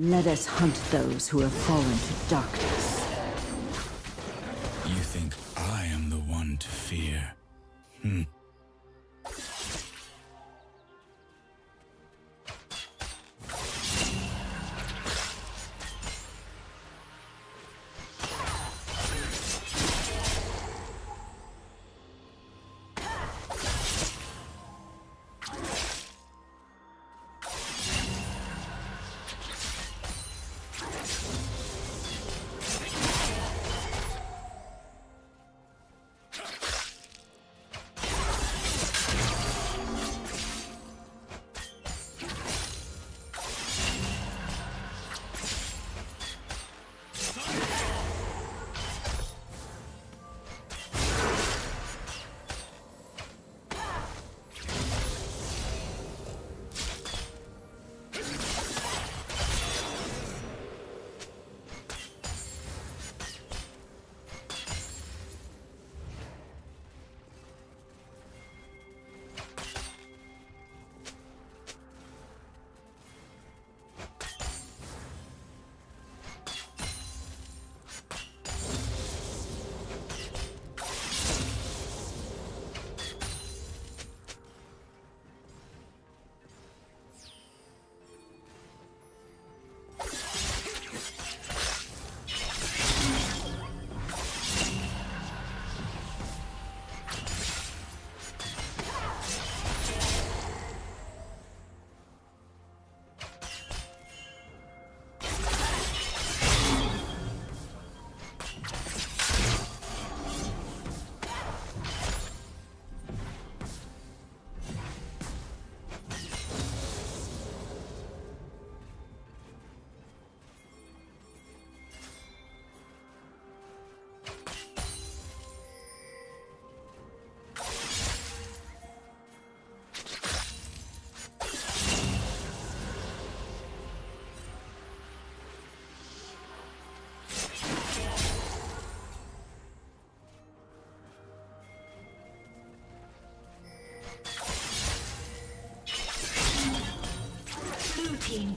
Let us hunt those who have fallen to darkness. You think I am the one to fear?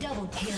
Double kill.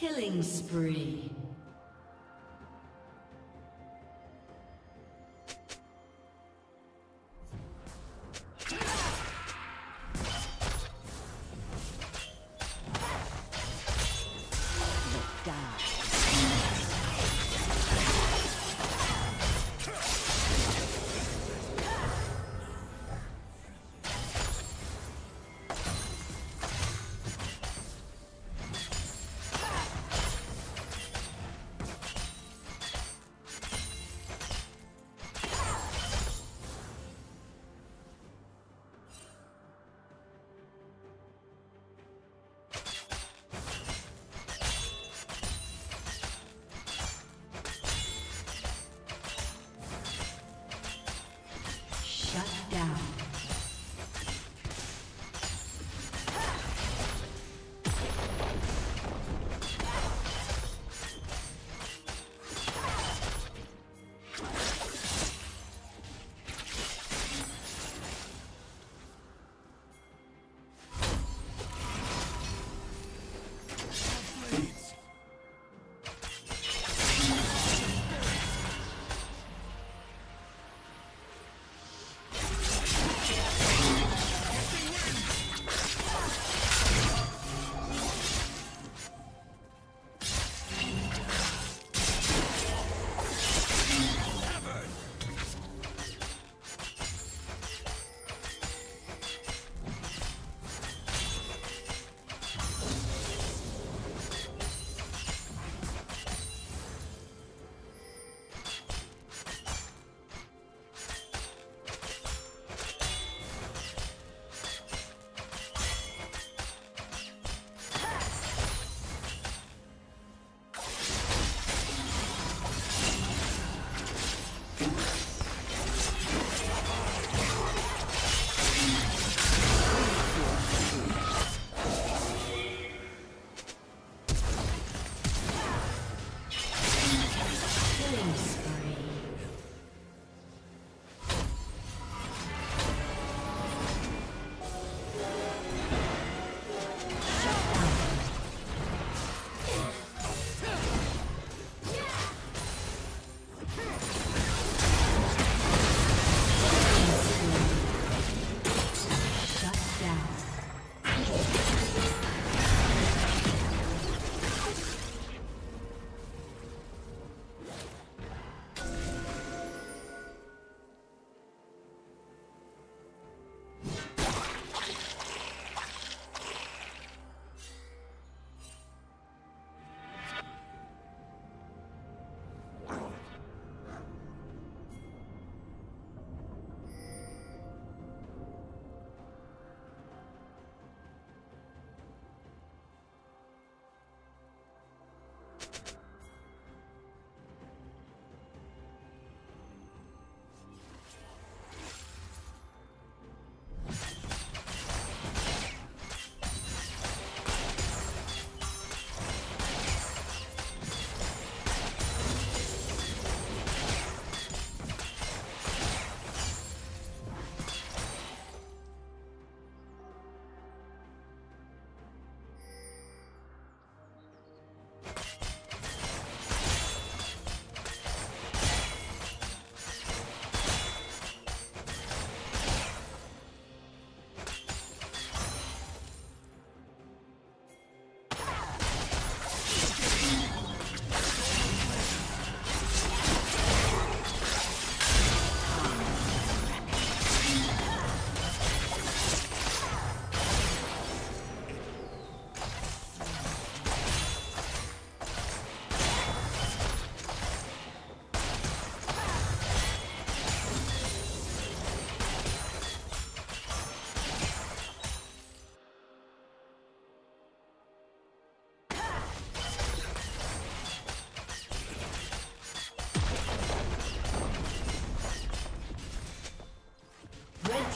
Killing spree.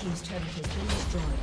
team's turret has been destroyed.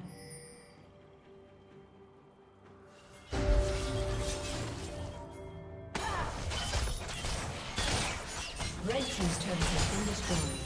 Red team's turret has been destroyed.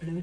Blue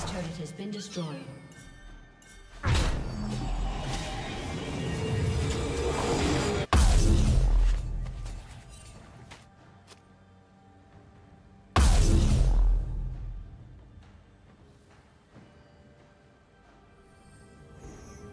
His turret has been destroyed.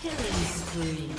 Killing spree.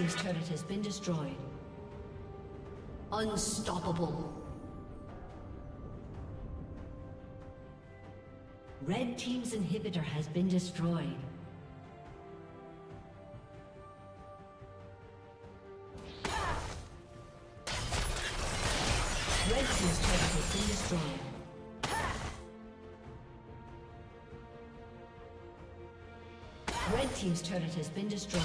team's turret has been destroyed. Unstoppable. Red team's inhibitor has been destroyed. Red team's turret has been destroyed. Red team's turret has been destroyed.